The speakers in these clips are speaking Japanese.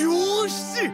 よし。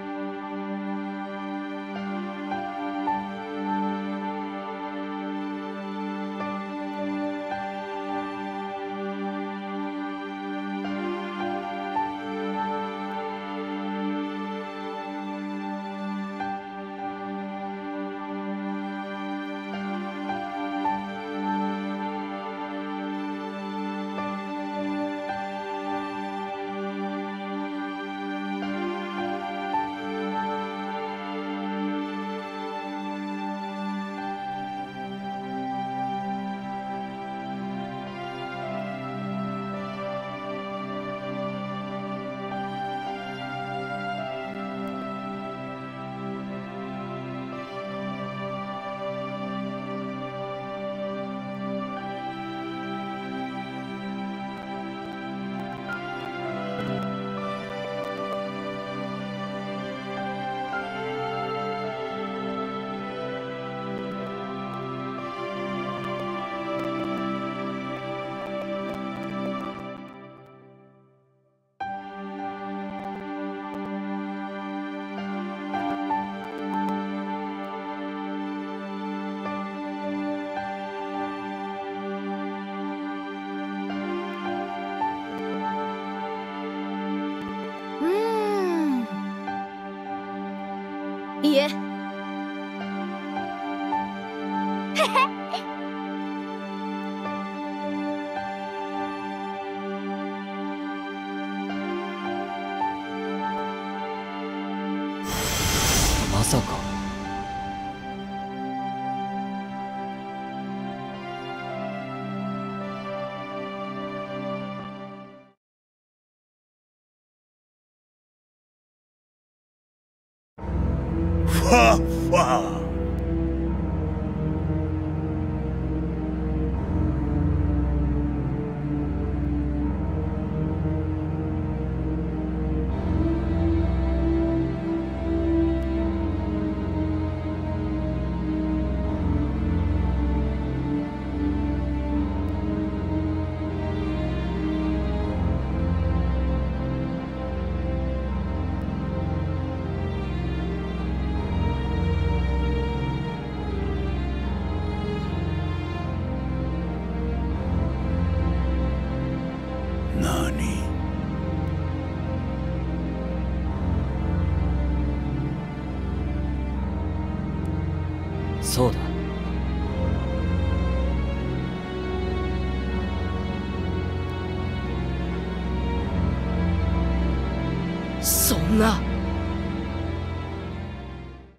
いえ。まさか。そうだ。そんな。